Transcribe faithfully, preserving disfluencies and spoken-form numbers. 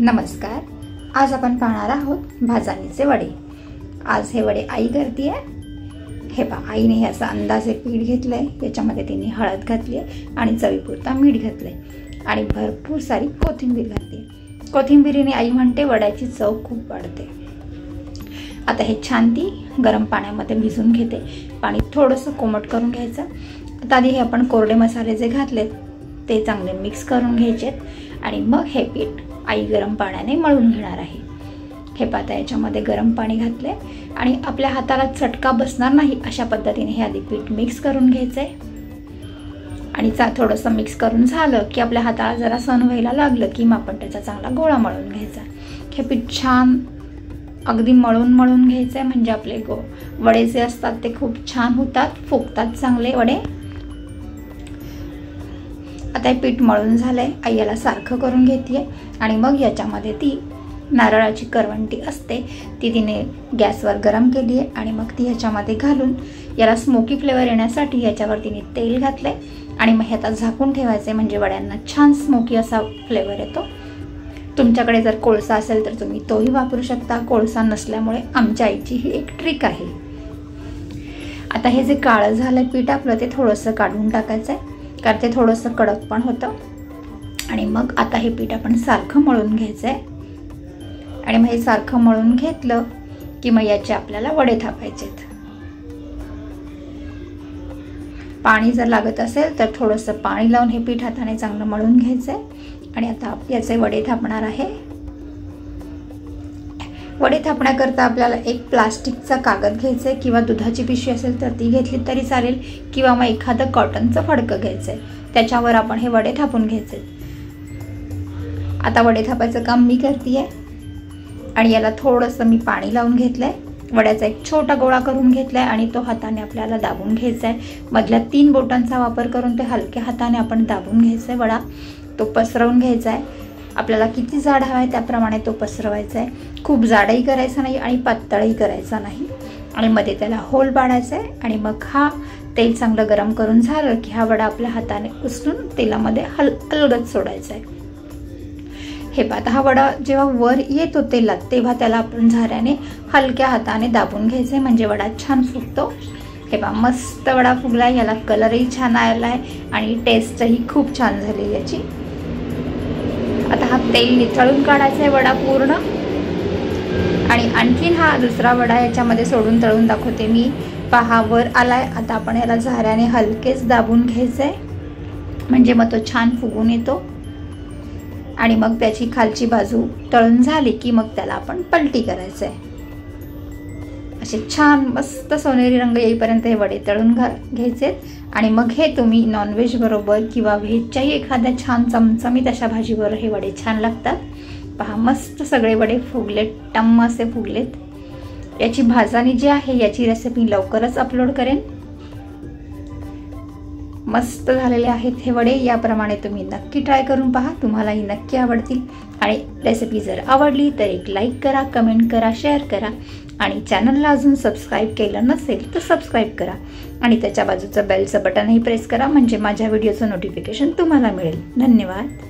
नमस्कार। आज आपण पाहणार आहोत भाजणीचे वडे। आज हे वडे आई करते आहे। हे पहा, आईने हे असा अंदाजे पीठ घेतले आहे, याच्यामध्ये तिने हळद घातली आहे आणि चवीपुरता मीठ घातले आणि भरपूर सारी कोथिंबीर घातली। कोथिंबीरीने आई म्हणते वड्याची चव खूप वाढते। आता हे छान ती गरम पाण्यामध्ये भिजून घेते। पाणी थोडंसं कोमट करून घ्यायचं। आता आधी हे आपण कोरडे मसाले जे घातलेत ते चांगले मिक्स करून घ्यायचेत आणि मग हे पीठ आई गरम पाण्याने मळून घेणार आहे। हे पाता याच्यामध्ये गरम पाणी घातले आणि आपल्या हाताला चटका बसणार नाही अशा पद्धतीने हे आधी पीठ मिक्स करून घ्यायचं आहे। आणि थोडंसं मिक्स करून झालं की आपल्या हाताला जरा सण व्हायला लागलं की मग आपण त्याचा चांगला गोळा मळून घ्यायचा। हे पीठ छान अगदी मळून मळून घ्यायचं आहे, म्हणजे आपले गो वडे जे असतात ते खूप छान होतात, फुगतात चांगले वडे। आता हे पीठ मळून झालं आहे, आई याला सारखं करून घेते आणि मग याच्यामध्ये ती नारळाची करवंटी असते ती तिने गॅसवर गरम केली आहे आणि मग ती ह्याच्यामध्ये घालून याला स्मोकी फ्लेवर येण्यासाठी याच्यावर तिने तेल घातलं आहे आणि मग ह्याचा झाकून ठेवायचं, म्हणजे वड्यांना छान स्मोकी असा फ्लेवर येतो। तुमच्याकडे जर कोळसा असेल तर तुम्ही तोही वापरू शकता। कोळसा नसल्यामुळे आमच्या आईची ही एक ट्रिक आहे। आता हे जे काळं झालं पीठ आपलं ते थोडंसं काढून टाकायचं आहे, कारण ते थोडंसं कडक पण होतं। आणि मग आता हे पीठ आपण सारखं मळून घ्यायचं आहे आणि मग हे सारखं मळून घेतलं की मग याचे आपल्याला वडे थापायचेत। पाणी जर लागत असेल तर थोडंसं पाणी लावून हे पीठ हाताने चांगलं मळून घ्यायचं आहे आणि आता याचे वडे थापणार आहे। वडे थापण्याकरता आपल्याला एक प्लास्टिकचा कागद घ्यायचा आहे किंवा दुधाची पिशवी असेल तर ती घेतली तरी चालेल, किंवा मग एखादं कॉटनचं फडकं घ्यायचं आहे, त्याच्यावर आपण हे वडे थापून घ्यायचे। आता वडे थापायचं काम मी करते आहे आणि याला थोडंसं मी पाणी लावून घेतलं आहे। वड्याचा एक छोटा गोळा करून घेतला आहे आणि तो हाताने आपल्याला दाबून घ्यायचा आहे। मधल्या तीन बोटांचा वापर करून ते हलक्या हाताने आपण दाबून घ्यायचा आहे। वडा तो पसरवून घ्यायचा आहे, आपल्याला किती जाड हवा आहे त्याप्रमाणे तो पसरवायचा आहे। खूप जाडही करायचा नाही आणि पातळही करायचा नाही आणि मध्ये त्याला होल पाडायचा आहे। आणि मग हा तेल चांगलं गरम करून झालं की हा वडा आपल्या हाताने उचलून तेलामध्ये हल अलगद सोडायचा आहे। हे पाहता हा वडा जेव्हा वर येतो तेलात तेव्हा त्याला आपण झाऱ्याने हलक्या हाताने दाबून घ्यायचं आहे, म्हणजे वडा छान फुगतो। हे पहा, मस्त वडा फुगला आहे, याला कलरही छान आलेला आहे आणि टेस्टही खूप छान झाली याची। आता हा तेल निथळून काढायचा आहे वडा पूर्ण। आणि आणखीन हा दुसरा वडा याच्यामध्ये सोडून तळून दाखवते मी। पहा वर आला आहे, आता आपण याला झाऱ्याने हलकेच दाबून घ्यायचं आहे, म्हणजे मग तो छान फुगून येतो। आणि मग त्याची खालची बाजू तळून झाली की मग त्याला आपण पलटी करायचं आहे। असे छान मस्त सोनेरी रंग येईपर्यंत हे वडे तळून घ्यायचेत आणि मग हे तुम्ही नॉनव्हेज बरोबर किंवा व्हेजच्याही एखाद्या छान चमचमीत अशा भाजीबरोबर हे वडे छान लागतात। पहा मस्त सगळे वडे फुगलेत, टम्म असे फुगलेत। याची भाजणी जी आहे याची रेसिपी लवकरच अपलोड करेन। मस्त झालेले आहेत हे वडे, याप्रमाणे तुम्ही नक्की ट्राय करून पहा, तुम्हालाही नक्की आवडतील। आणि रेसिपी जर आवडली तर एक लाईक करा, कमेंट करा, शेअर करा आणि चॅनलला अजून सबस्क्राईब केलं नसेल तर सबस्क्राईब करा आणि त्याच्या बाजूचं बेलचं बटनही प्रेस करा, म्हणजे माझ्या व्हिडिओचं नोटिफिकेशन तुम्हाला मिळेल। धन्यवाद।